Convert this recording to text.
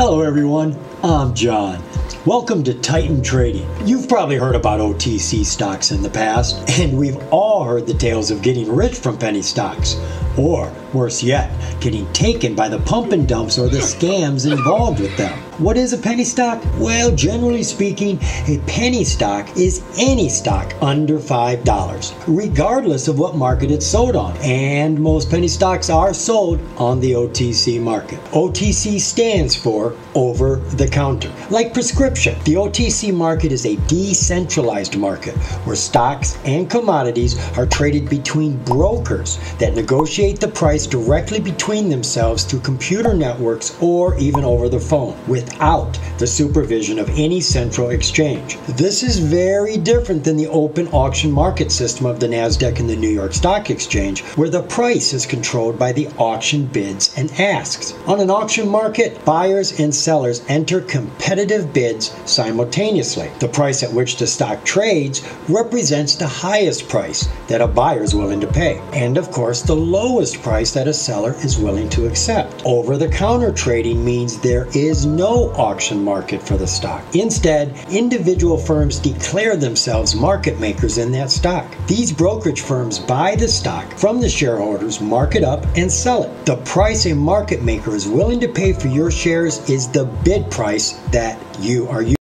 Hello everyone, I'm John. Welcome to Titan Trading. You've probably heard about OTC stocks in the past, and we've all heard the tales of getting rich from penny stocks, or worse yet, getting taken by the pump and dumps or the scams involved with them. What is a penny stock? Well, generally speaking, a penny stock is any stock under $5, regardless of what market it's sold on. And most penny stocks are sold on the OTC market. OTC stands for over the counter. Like prescription, the OTC market is a decentralized market where stocks and commodities are traded between brokers that negotiate the price directly between themselves through computer networks or even over the phone without the supervision of any central exchange. This is very different than the open auction market system of the NASDAQ and the New York Stock Exchange, where the price is controlled by the auction bids and asks. On an auction market, buyers and sellers enter competitive bids simultaneously. The price at which the stock trades represents the highest price that a buyer is willing to pay, and of course the lowest price that a seller is willing to accept. Over-the-counter trading means there is no auction market for the stock. Instead, individual firms declare themselves market makers in that stock. These brokerage firms buy the stock from the shareholders, mark it up, and sell it. The price a market maker is willing to pay for your shares is the bid price that you are